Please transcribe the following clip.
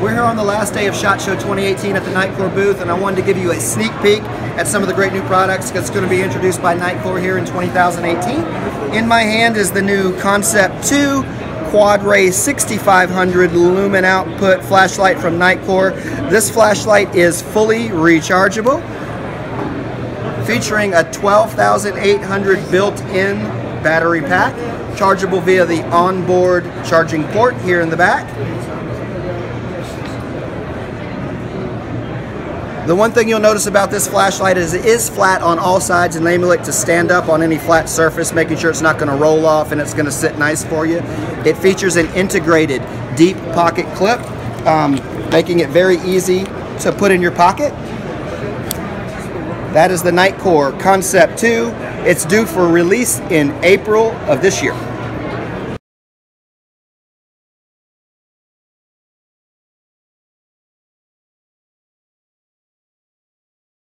We're here on the last day of SHOT Show 2018 at the Nitecore booth, and I wanted to give you a sneak peek at some of the great new products that's going to be introduced by Nitecore here in 2018. In my hand is the new Concept 2 QuadRay 6500 lumen output flashlight from Nitecore. This flashlight is fully rechargeable, featuring a 12,800 built-in battery pack, chargeable via the onboard charging port here in the back. The one thing you'll notice about this flashlight is it is flat on all sides, enabling it to stand up on any flat surface, making sure it's not going to roll off and it's going to sit nice for you. It features an integrated deep pocket clip, making it very easy to put in your pocket. That is the Nitecore Concept 2. It's due for release in April of this year.